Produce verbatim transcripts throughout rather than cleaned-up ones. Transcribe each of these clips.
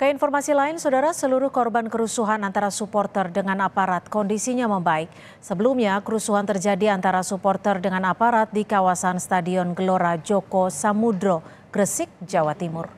Ke informasi lain, saudara, seluruh korban kerusuhan antara supporter dengan aparat kondisinya membaik. Sebelumnya, kerusuhan terjadi antara supporter dengan aparat di kawasan Stadion Gelora Joko Samudro, Gresik, Jawa Timur.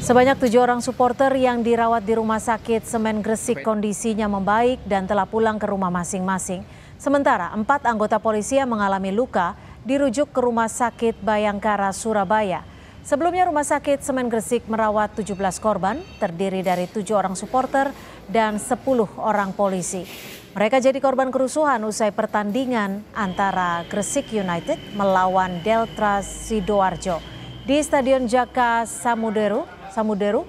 Sebanyak tujuh orang supporter yang dirawat di rumah sakit Semen Gresik kondisinya membaik dan telah pulang ke rumah masing-masing. Sementara, empat anggota polisi yang mengalami luka dirujuk ke rumah sakit Bayangkara, Surabaya. Sebelumnya rumah sakit Semen Gresik merawat tujuh belas korban terdiri dari tujuh orang supporter dan sepuluh orang polisi. Mereka jadi korban kerusuhan usai pertandingan antara Gresik United melawan Deltras Sidoarjo di Stadion Joko Samudro, Samudro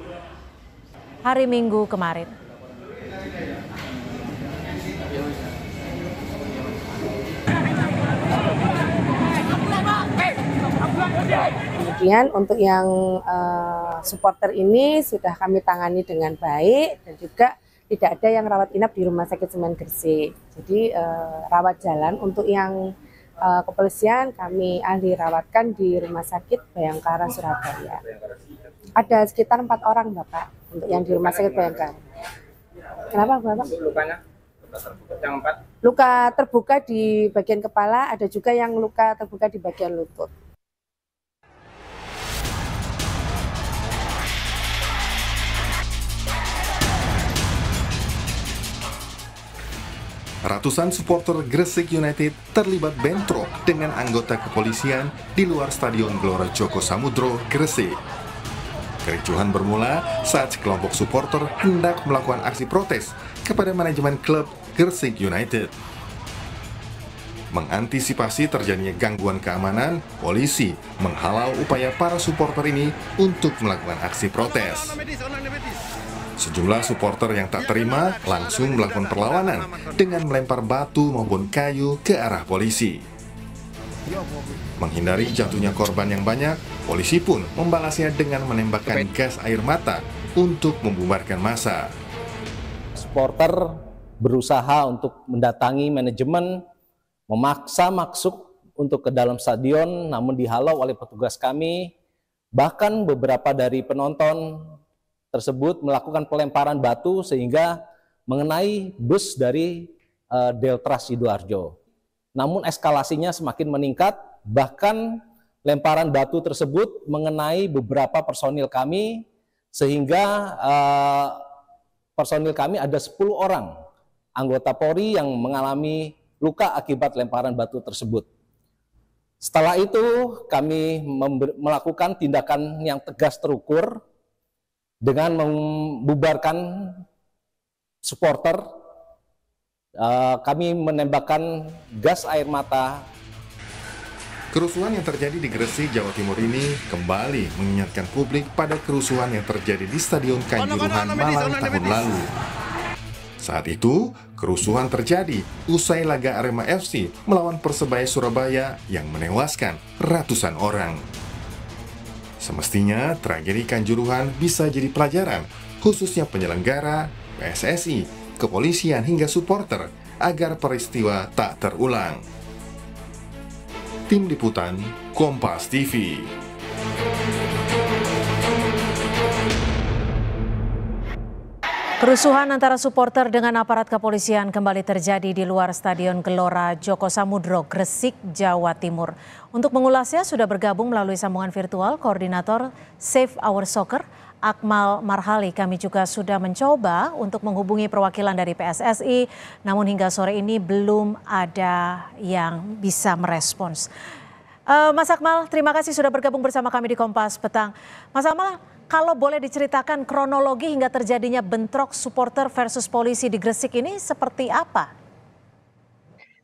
hari Minggu kemarin. Kemudian untuk yang uh, supporter ini sudah kami tangani dengan baik dan juga tidak ada yang rawat inap di rumah sakit Semen Gresik. Jadi uh, rawat jalan untuk yang uh, kepolisian kami ahli rawatkan di rumah sakit Bayangkara Surabaya. Ada sekitar empat orang Bapak untuk yang di rumah sakit Bayangkara. Kenapa Bapak? Lukanya yang empat. Luka terbuka di bagian kepala, ada juga yang luka terbuka di bagian lutut. Ratusan supporter Gresik United terlibat bentrok dengan anggota kepolisian di luar Stadion Gelora Joko Samudro, Gresik. Kericuhan bermula saat sekelompok supporter hendak melakukan aksi protes kepada manajemen klub Gresik United. Mengantisipasi terjadinya gangguan keamanan, polisi menghalau upaya para supporter ini untuk melakukan aksi protes. Sejumlah supporter yang tak terima langsung melakukan perlawanan dengan melempar batu maupun kayu ke arah polisi. Menghindari jatuhnya korban yang banyak, polisi pun membalasnya dengan menembakkan gas air mata untuk membubarkan massa. Supporter berusaha untuk mendatangi manajemen, memaksa masuk untuk ke dalam stadion, namun dihalau oleh petugas kami. Bahkan beberapa dari penonton tersebut melakukan pelemparan batu sehingga mengenai bus dari uh, Deltras Sidoarjo. Namun eskalasinya semakin meningkat, bahkan lemparan batu tersebut mengenai beberapa personil kami sehingga uh, personil kami ada sepuluh orang anggota Polri yang mengalami luka akibat lemparan batu tersebut. Setelah itu kami melakukan tindakan yang tegas terukur dengan membubarkan supporter, uh, kami menembakkan gas air mata. Kerusuhan yang terjadi di Gresik, Jawa Timur ini kembali mengingatkan publik pada kerusuhan yang terjadi di Stadion Kanjuruhan Malang tahun lalu. Saat itu, kerusuhan terjadi usai laga Arema F C melawan Persebaya Surabaya yang menewaskan ratusan orang. Semestinya, tragedi Kanjuruhan bisa jadi pelajaran, khususnya penyelenggara, P S S I, kepolisian hingga supporter, agar peristiwa tak terulang. Tim Liputan, Kompas T V. Kerusuhan antara supporter dengan aparat kepolisian kembali terjadi di luar Stadion Gelora Joko Samudro, Gresik, Jawa Timur. Untuk mengulasnya sudah bergabung melalui sambungan virtual koordinator Save Our Soccer, Akmal Marhali. Kami juga sudah mencoba untuk menghubungi perwakilan dari P S S I, namun hingga sore ini belum ada yang bisa merespons. Uh, Mas Akmal, terima kasih sudah bergabung bersama kami di Kompas Petang. Mas Akmal, kalau boleh diceritakan kronologi hingga terjadinya bentrok supporter versus polisi di Gresik ini seperti apa?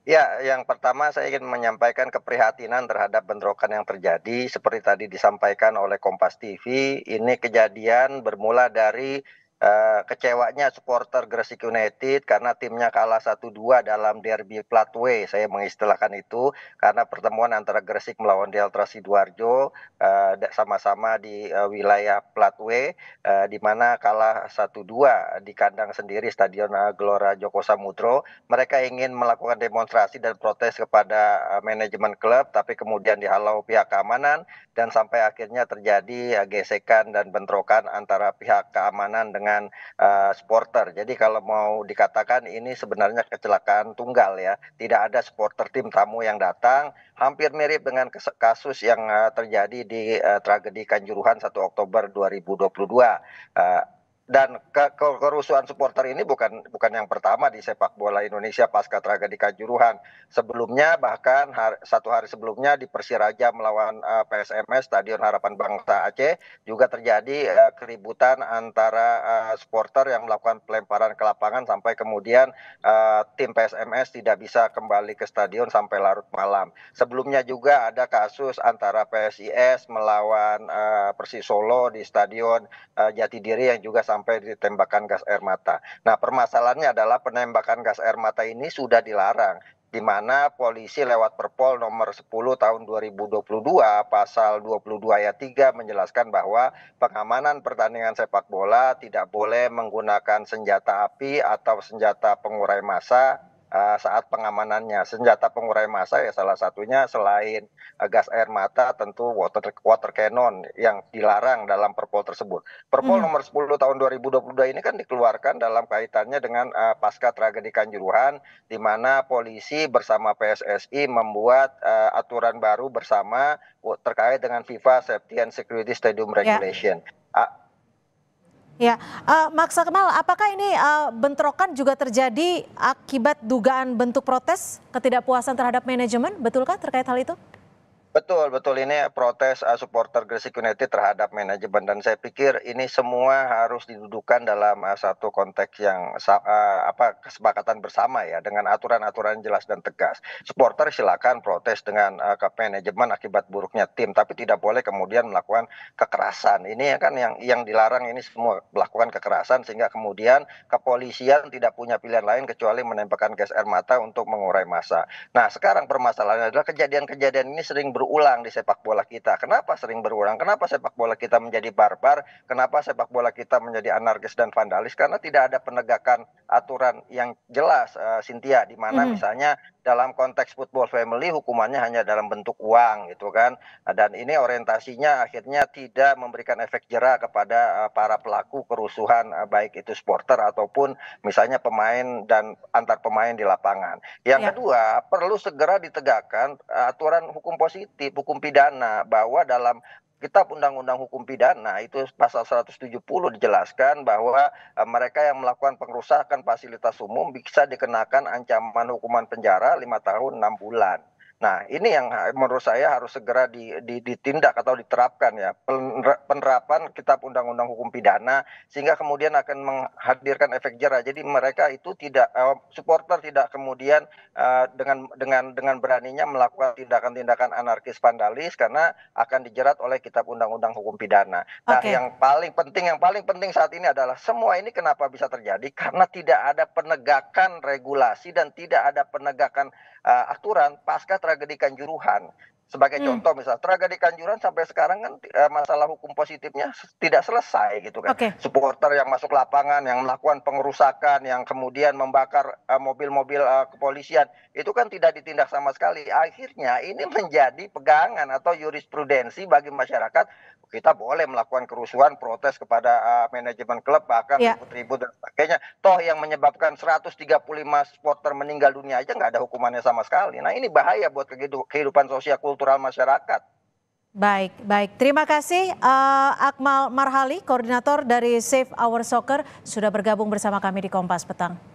Ya, yang pertama saya ingin menyampaikan keprihatinan terhadap bentrokan yang terjadi. Seperti tadi disampaikan oleh Kompas T V, ini kejadian bermula dari Uh, kecewanya supporter Gresik United karena timnya kalah satu dua dalam derby Platwe, saya mengistilahkan itu, karena pertemuan antara Gresik melawan Deltras Sidoarjo uh, sama-sama di uh, wilayah Platwe, uh, di mana kalah satu dua di kandang sendiri Stadion Gelora Joko Samudro. Mereka ingin melakukan demonstrasi dan protes kepada uh, manajemen klub, tapi kemudian dihalau pihak keamanan dan sampai akhirnya terjadi uh, gesekan dan bentrokan antara pihak keamanan dengan dengan uh, supporter. Jadi kalau mau dikatakan ini sebenarnya kecelakaan tunggal ya. Tidak ada supporter tim tamu yang datang. Hampir mirip dengan kasus yang uh, terjadi di uh, tragedi Kanjuruhan satu Oktober dua ribu dua puluh dua. Uh, Dan ke kerusuhan supporter ini bukan bukan yang pertama di sepak bola Indonesia pasca tragedi Kanjuruhan. Sebelumnya bahkan hari, satu hari sebelumnya di Persiraja melawan uh, P S M S Stadion Harapan Bangsa Aceh juga terjadi uh, keributan antara uh, supporter yang melakukan pelemparan ke lapangan sampai kemudian uh, tim P S M S tidak bisa kembali ke stadion sampai larut malam. Sebelumnya juga ada kasus antara P S I S melawan uh, Persis Solo di Stadion uh, Jatidiri yang juga sampai ditembakkan gas air mata. Nah, permasalahannya adalah penembakan gas air mata ini sudah dilarang, di mana polisi lewat Perpol nomor sepuluh tahun dua ribu dua puluh dua pasal dua puluh dua ayat tiga menjelaskan bahwa pengamanan pertandingan sepak bola tidak boleh menggunakan senjata api atau senjata pengurai massa saat pengamanannya. Senjata pengurai massa ya salah satunya selain gas air mata tentu water water cannon yang dilarang dalam Perpol tersebut. Perpol hmm. nomor sepuluh tahun dua ribu dua puluh dua ini kan dikeluarkan dalam kaitannya dengan uh, pasca tragedi Kanjuruhan, di mana polisi bersama P S S I membuat uh, aturan baru bersama terkait dengan FIFA Safety and Security Stadium Regulation. Yeah. Uh, Ya, uh, Mas Akmal, apakah ini uh, bentrokan juga terjadi akibat dugaan bentuk protes ketidakpuasan terhadap manajemen? Betulkah terkait hal itu? Betul, betul. Ini protes uh, supporter Gresik United terhadap manajemen, dan saya pikir ini semua harus didudukan dalam uh, satu konteks yang uh, apa kesepakatan bersama ya, dengan aturan-aturan jelas dan tegas. Supporter silakan protes dengan uh, ke manajemen akibat buruknya tim, tapi tidak boleh kemudian melakukan kekerasan. Ini kan yang yang dilarang ini semua melakukan kekerasan, sehingga kemudian kepolisian tidak punya pilihan lain kecuali menembakkan gas air mata untuk mengurai massa. Nah, sekarang permasalahannya adalah kejadian-kejadian ini sering berulang ulang di sepak bola kita. Kenapa sering berulang? Kenapa sepak bola kita menjadi barbar? Kenapa sepak bola kita menjadi anarkis dan vandalis? Karena tidak ada penegakan aturan yang jelas, uh, Cynthia, di mana hmm. misalnya dalam konteks football family hukumannya hanya dalam bentuk uang gitu kan, dan ini orientasinya akhirnya tidak memberikan efek jera kepada uh, para pelaku kerusuhan, uh, baik itu supporter ataupun misalnya pemain dan antar pemain di lapangan. Yang ya. kedua, perlu segera ditegakkan uh, aturan hukum positif, hukum pidana, bahwa dalam Kitab Undang-Undang Hukum Pidana itu pasal seratus tujuh puluh dijelaskan bahwa uh, mereka yang melakukan pengerusakan fasilitas umum bisa dikenakan ancaman hukuman penjara lima tahun enam bulan. Nah, ini yang menurut saya harus segera di, di, ditindak atau diterapkan ya, penerapan Kitab Undang-Undang Hukum Pidana, sehingga kemudian akan menghadirkan efek jera. Jadi mereka itu tidak uh, supporter tidak kemudian uh, dengan dengan dengan beraninya melakukan tindakan-tindakan anarkis vandalis karena akan dijerat oleh Kitab Undang-Undang Hukum Pidana. Nah, okay. yang paling penting yang paling penting saat ini adalah semua ini kenapa bisa terjadi karena tidak ada penegakan regulasi dan tidak ada penegakan uh, aturan pasca tragedi Kanjuruhan. Sebagai hmm. contoh, misal tragedi Kanjuruhan sampai sekarang kan uh, masalah hukum positifnya tidak selesai gitu kan. Okay. Supporter yang masuk lapangan, yang melakukan pengerusakan, yang kemudian membakar mobil-mobil uh, uh, kepolisian, itu kan tidak ditindak sama sekali. Akhirnya ini menjadi pegangan atau jurisprudensi bagi masyarakat. Kita boleh melakukan kerusuhan, protes kepada uh, manajemen klub, bahkan ribut-ribut ya. dan sebagainya. Toh yang menyebabkan seratus tiga puluh lima supporter meninggal dunia aja nggak ada hukumannya sama sekali. Nah, ini bahaya buat kehidupan sosial kultural masyarakat. Baik, baik. Terima kasih uh, Akmal Marhali, koordinator dari Save Our Soccer, sudah bergabung bersama kami di Kompas Petang.